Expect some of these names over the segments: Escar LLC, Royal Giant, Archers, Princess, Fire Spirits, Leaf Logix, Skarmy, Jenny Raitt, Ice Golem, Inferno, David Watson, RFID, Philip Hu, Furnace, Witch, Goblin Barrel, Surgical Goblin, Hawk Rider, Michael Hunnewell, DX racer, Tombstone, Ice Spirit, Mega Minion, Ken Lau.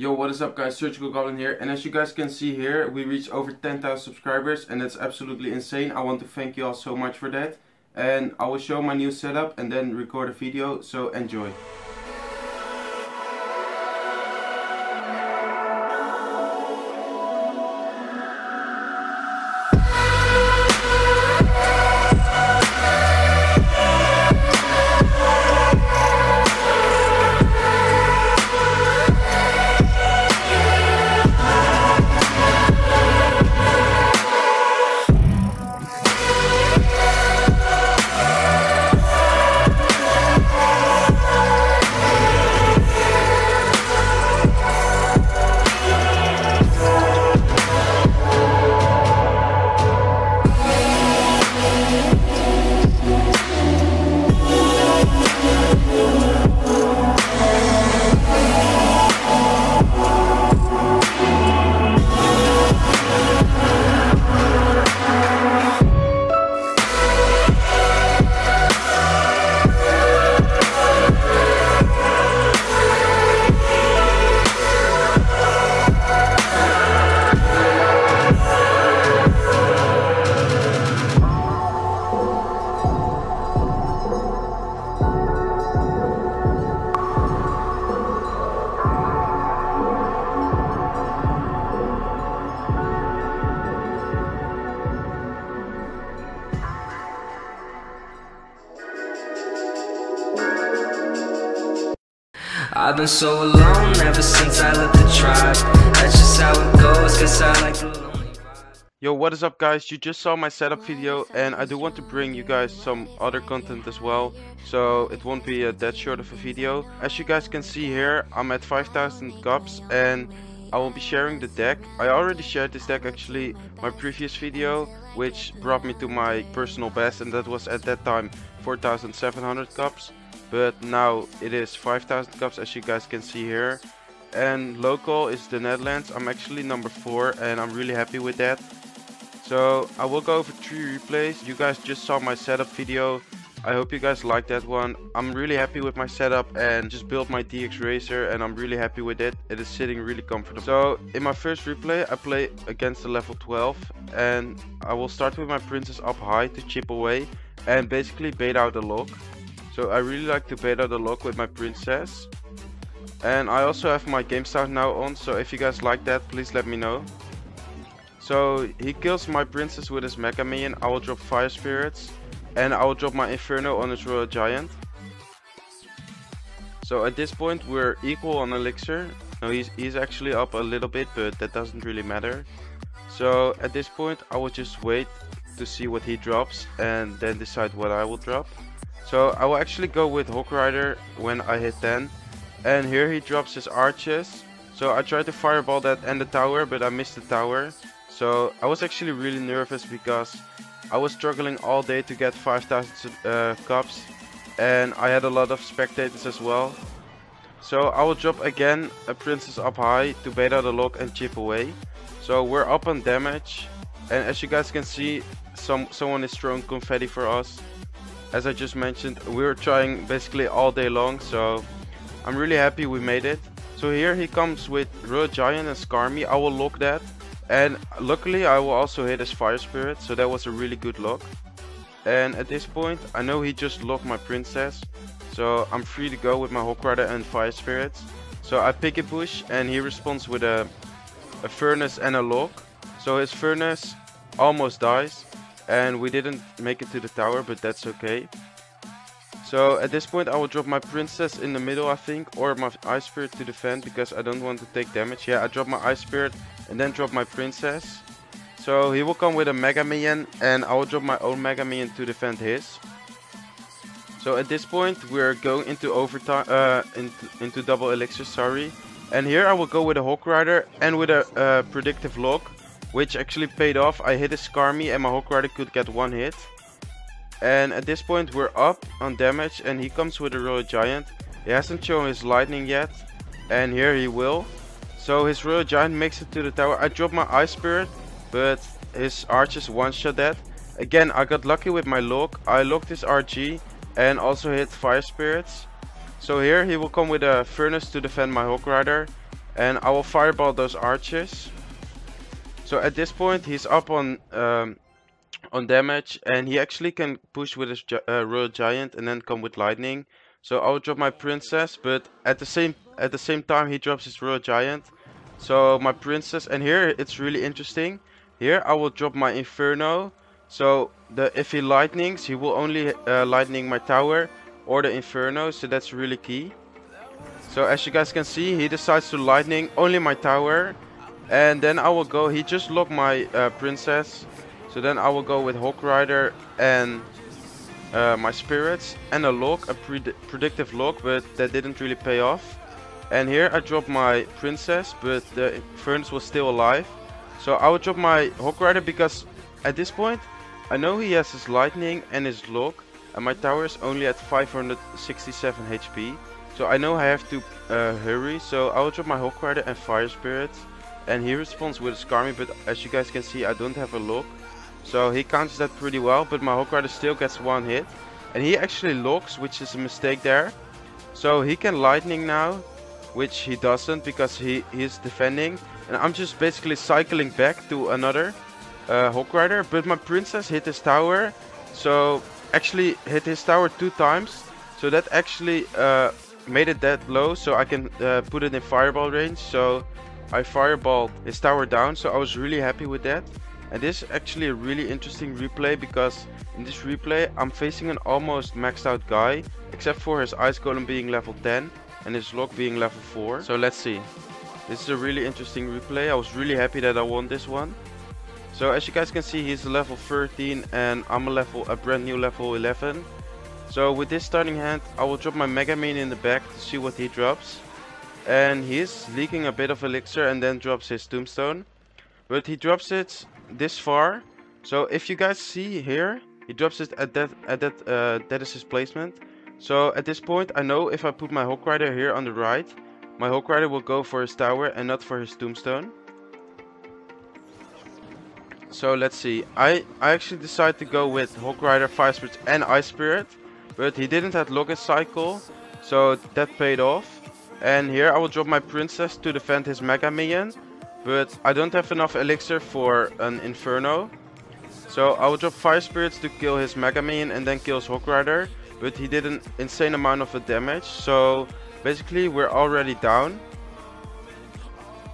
Yo, what is up guys, Surgical Goblin here, and as you guys can see here, we reached over 10,000 subscribers, and that's absolutely insane. I want to thank you all so much for that, and I will show my new setup and then record a video, so enjoy. I've been so alone ever since I left the tribe. That's just how it goes, cause I like the lonely vibe. Yo, what is up guys? You just saw my setup video, and I do want to bring you guys some other content as well, so it won't be that short of a video. As you guys can see here, I'm at 5,000 cups and I will be sharing the deck. I already shared this deck actually my previous video, which brought me to my personal best, and that was at that time 4,700 cups. But now it is 5,000 cups, as you guys can see here. And local is the Netherlands. I'm actually number 4 and I'm really happy with that. So I will go over 3 replays. You guys just saw my setup video. I hope you guys liked that one. I'm really happy with my setup and just built my DX racer, and I'm really happy with it. It is sitting really comfortable. So in my first replay I play against the level 12, and I will start with my Princess up high to chip away and basically bait out the lock. So I really like to bait out the lock with my Princess. And I also have my game sound now on, so if you guys like that, please let me know. So he kills my Princess with his Mega Minion. I will drop Fire Spirits, and I will drop my Inferno on his Royal Giant. So at this point we're equal on Elixir. No, he's actually up a little bit, but that doesn't really matter. So at this point I will just wait to see what he drops and then decide what I will drop. So I will actually go with Hawk Rider when I hit 10, and here he drops his Archers. So I tried to fireball that and the tower, but I missed the tower. So I was actually really nervous because I was struggling all day to get 5,000 cups, and I had a lot of spectators as well. So I will drop again a Princess up high to bait out the lock and chip away. So we're up on damage, and as you guys can see, someone is throwing confetti for us. As I just mentioned, we were trying basically all day long, so I'm really happy we made it. So here he comes with Royal Giant and Skarmy. I will lock that, and luckily I will also hit his Fire Spirit, so that was a really good lock. And at this point I know he just locked my Princess, so I'm free to go with my Hawk Rider and Fire Spirits. So I pick a push, and he responds with a Furnace and a lock. So his Furnace almost dies, and we didn't make it to the tower, but that's okay. So at this point I will drop my Princess in the middle, I think, or my Ice Spirit to defend, because I don't want to take damage. Yeah, I drop my Ice Spirit and then drop my Princess. So he will come with a Mega Minion, and I will drop my own Mega Minion to defend his. So at this point we're going into overtime, into double elixir, sorry. And here I will go with a Hawk Rider and with a predictive lock, which actually paid off. I hit a Skarmy and my Hawk Rider could get one hit. And at this point we're up on damage, and he comes with a Royal Giant. He hasn't shown his lightning yet, and here he will. So his Royal Giant makes it to the tower. I dropped my Ice Spirit, but his Archers one-shot that. Again, I got lucky with my lock. I locked his RG and also hit Fire Spirits. So here he will come with a Furnace to defend my Hawk Rider. and I will fireball those archers. So at this point he's up on damage, and he actually can push with his Royal Giant and then come with lightning. So I'll drop my Princess, but at the same time he drops his Royal Giant. So my Princess, and here it's really interesting. Here I will drop my Inferno. So if he lightnings, he will only lightning my tower or the Inferno, so that's really key. So as you guys can see, he decides to lightning only my tower, and then I will go, he just locked my Princess, so then I will go with Hawk Rider and my spirits and a lock, a predictive lock, but that didn't really pay off. And here I dropped my Princess, but the Furnace was still alive. So I will drop my Hawk Rider because at this point I know he has his lightning and his lock, and my tower is only at 567 HP. So I know I have to hurry, so I will drop my Hawk Rider and Fire Spirits. And he responds with a Skarmy, but as you guys can see I don't have a lock. So he counters that pretty well, but my Hawk Rider still gets one hit. And he actually locks, which is a mistake there. So he can lightning now, which he doesn't because he is defending. And I'm just basically cycling back to another Hawk Rider. But my Princess hit his tower. So actually hit his tower 2 times. So that actually made it that low, so I can put it in fireball range. So I fireballed his tower down, so I was really happy with that. And this is actually a really interesting replay, because in this replay I'm facing an almost maxed out guy, except for his Ice Golem being level 10 and his lock being level 4. So let's see. This is a really interesting replay. I was really happy that I won this one. So as you guys can see, he's a level 13 and I'm a brand new level 11. So with this starting hand, I will drop my Mega Minion in the back to see what he drops. And he is leaking a bit of elixir and then drops his Tombstone. But he drops it this far. So if you guys see here, he drops it that is his placement. So at this point I know if I put my Hawk Rider here on the right, my Hawk Rider will go for his tower and not for his Tombstone. So let's see. I actually decided to go with Hawk Rider, Fire Spirits and Ice Spirit. But he didn't have Logis Cycle, so that paid off. And here I will drop my Princess to defend his Mega Minion, but I don't have enough elixir for an Inferno. So I will drop Fire Spirits to kill his Mega Minion and then kills Hawk Rider, but he did an insane amount of damage. So basically we're already down.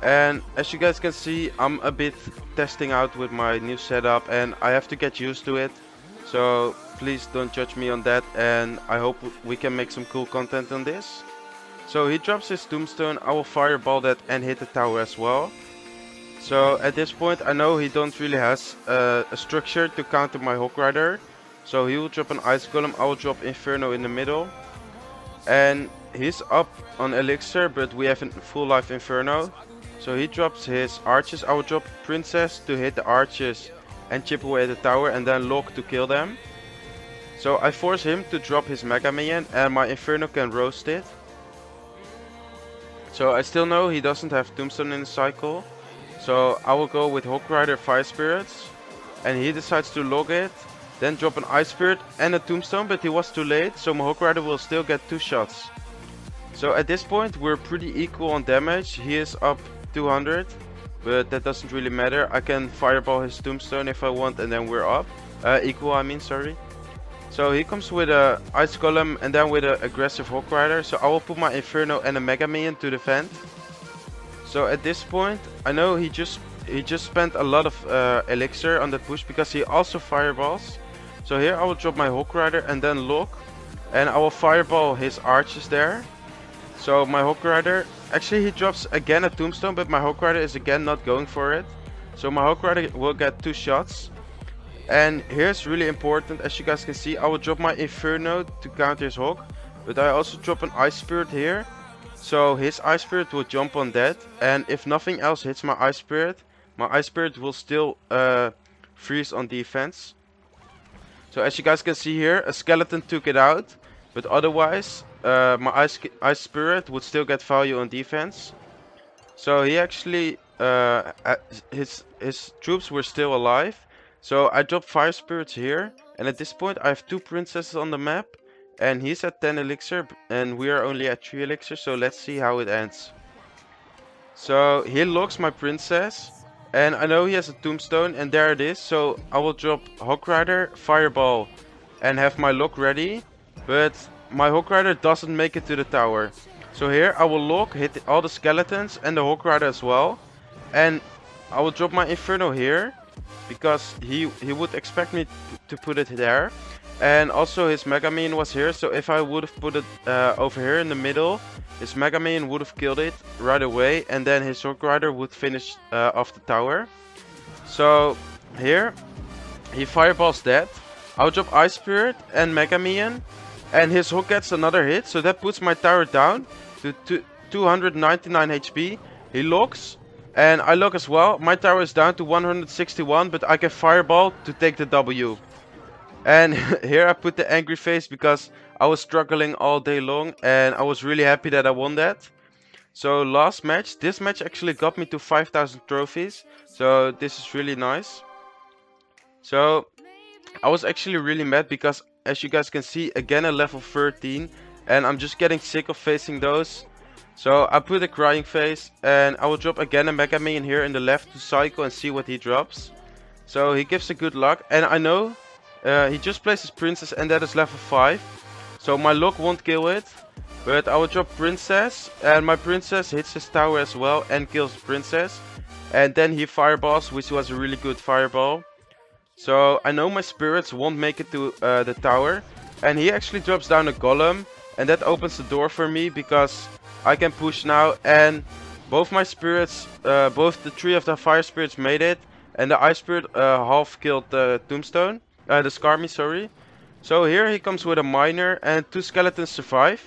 And as you guys can see, I'm a bit testing out with my new setup and I have to get used to it. So please don't judge me on that, and I hope we can make some cool content on this. So he drops his Tombstone, I will fireball that and hit the tower as well. So at this point I know he don't really has a structure to counter my Hawk Rider. So he will drop an Ice Golem, I will drop Inferno in the middle. And he's up on elixir, but we have a full life Inferno. So he drops his Archers, I will drop Princess to hit the Archers and chip away at the tower and then lock to kill them. So I force him to drop his Mega Minion and my Inferno can roast it. So I still know he doesn't have Tombstone in the cycle, so I will go with Hawk Rider, Fire Spirits, and he decides to log it, then drop an Ice Spirit and a Tombstone, but he was too late, so my Hawk Rider will still get 2 shots. So at this point we're pretty equal on damage, he is up 200, but that doesn't really matter, I can fireball his Tombstone if I want and then we're up, equal I mean, sorry. So he comes with a Ice Golem and then with an aggressive Hawk Rider. So I will put my Inferno and a Mega Minion to defend. So at this point, I know he just spent a lot of elixir on the push because he also fireballs. So here I will drop my Hawk Rider and then lock, and I will fireball his Archers there. So my Hawk Rider, actually he drops again a Tombstone, but my Hawk Rider is again not going for it. So my Hawk Rider will get 2 shots. And here's really important, as you guys can see, I will drop my Inferno to counter his Hawk, but I also drop an Ice Spirit here. So his Ice Spirit will jump on that, and if nothing else hits my Ice Spirit will still freeze on defense. So as you guys can see here, a skeleton took it out, but otherwise my Ice Spirit would still get value on defense. So he actually, his troops were still alive. So I dropped Fire Spirits here, and at this point I have 2 princesses on the map, and he's at 10 elixir and we are only at 3 elixir, so let's see how it ends. So here locks my Princess, and I know he has a Tombstone, and there it is. So I will drop Hawk Rider, Fireball, and have my lock ready, but my Hawk Rider doesn't make it to the tower. So here I will lock, hit all the skeletons and the Hawk Rider as well, and I will drop my Inferno here, because he would expect me to put it there. And also his Mega Minion was here, so if I would have put it over here in the middle, his Mega Minion would have killed it right away, and then his Hawk Rider would finish off the tower. So here he fireballs that. I'll drop Ice Spirit and Mega Minion, and his Hawk gets another hit, so that puts my tower down to 299 HP. He locks, and I lock as well. My tower is down to 161, but I can fireball to take the W. And here I put the angry face, because I was struggling all day long and I was really happy that I won that. So last match, this match actually got me to 5,000 trophies. So this is really nice. So I was actually really mad, because as you guys can see, again a level 13. And I'm just getting sick of facing those. So I put a crying face, and I will drop again a Mega Minion here in the left to cycle and see what he drops. So he gives a good luck, and I know... he just plays his Princess, and that is level 5. So my lock won't kill it. But I will drop Princess, and my Princess hits his tower as well and kills the Princess. And then he fireballs, which was a really good fireball. So I know my Spirits won't make it to the tower. And he actually drops down a Golem, and that opens the door for me, because I can push now. And both my Spirits, both the 3 of the Fire Spirits made it. And the Ice Spirit half killed the Tombstone. The Skarmy, sorry. So here he comes with a miner, and 2 skeletons survive.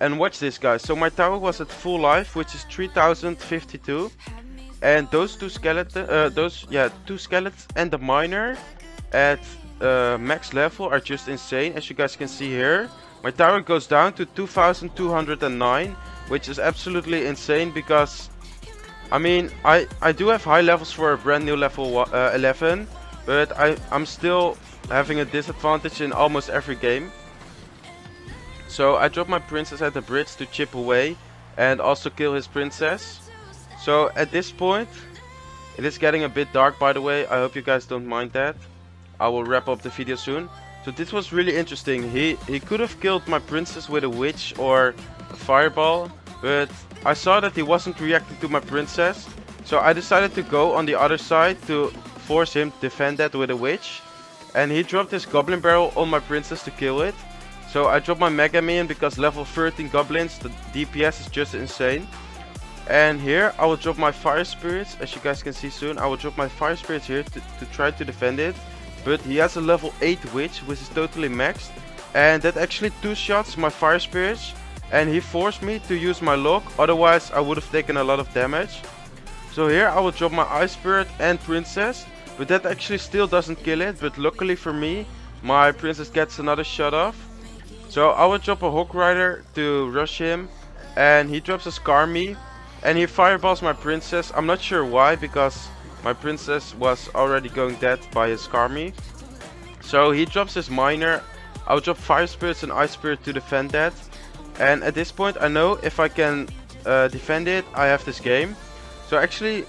And watch this, guys. So my tower was at full life, which is 3052. And those 2 skeletons, two skeletons and the miner at max level are just insane. As you guys can see here, my tower goes down to 2209, which is absolutely insane, because I mean, I do have high levels for a brand new level 11, but I'm still having a disadvantage in almost every game. So I drop my Princess at the bridge to chip away and also kill his Princess. So at this point, it is getting a bit dark, by the way. I hope you guys don't mind that. I will wrap up the video soon. So this was really interesting. He could have killed my Princess with a Witch or a Fireball, but I saw that he wasn't reacting to my Princess, so I decided to go on the other side to force him to defend that with a Witch. And he dropped his Goblin Barrel on my Princess to kill it. So I dropped my Mega Minion, because level 13 goblins, the DPS is just insane. And here I will drop my Fire Spirits, as you guys can see soon. I will drop my Fire Spirits here to try to defend it. But he has a level 8 Witch, which is totally maxed. And that actually 2-shots my Fire Spirits. And he forced me to use my lock, otherwise I would have taken a lot of damage. So here I will drop my Ice Spirit and Princess. But that actually still doesn't kill it, but luckily for me, my Princess gets another shot off. So I will drop a Hawk Rider to rush him, and he drops a Skarmy, and he fireballs my Princess. I'm not sure why, because my Princess was already going dead by his Skarmy. So he drops his miner. I will drop Fire Spirits and Ice Spirit to defend that. And at this point I know if I can defend it, I have this game. So actually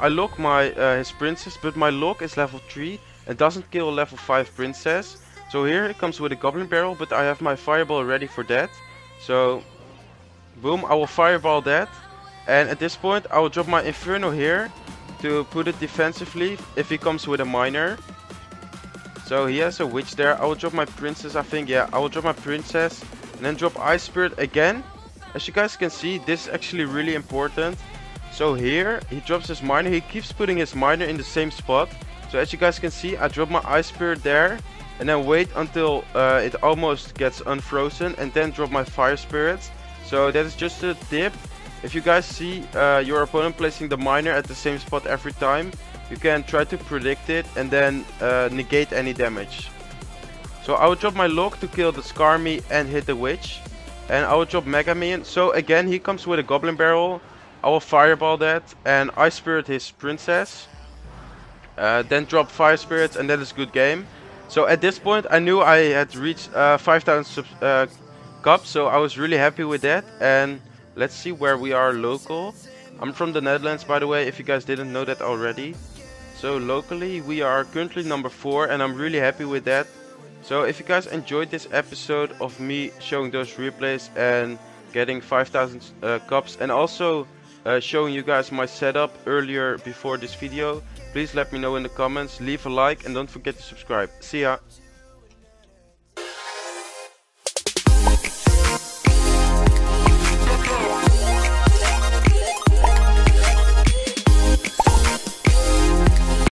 I lock my his Princess, but my lock is level 3 and doesn't kill a level 5 Princess. So here it comes with a Goblin Barrel, but I have my Fireball ready for that. So boom, I will fireball that. And at this point I will drop my Inferno here to put it defensively if he comes with a miner. So he has a Witch there. I will drop my Princess, I think. Yeah, I will drop my Princess and then drop Ice Spirit again. As you guys can see, this is actually really important. So here he drops his miner. He keeps putting his miner in the same spot. So as you guys can see, I drop my Ice Spirit there, and then wait until it almost gets unfrozen, and then drop my Fire Spirits. So that is just a tip. If you guys see your opponent placing the miner at the same spot every time, you can try to predict it and then negate any damage. So I will drop my lock to kill the Skarmy and hit the Witch, and I will drop Mega Minion. So again he comes with a Goblin Barrel. I will fireball that and Ice Spirit his Princess, then drop Fire Spirits, and that is good game. So at this point I knew I had reached 5,000 cups, so I was really happy with that. And let's see where we are local. I'm from the Netherlands, by the way, if you guys didn't know that already. So locally we are currently number 4 and I'm really happy with that. So if you guys enjoyed this episode of me showing those replays and getting 5,000 cups, and also showing you guys my setup earlier before this video, please let me know in the comments, leave a like and don't forget to subscribe. See ya!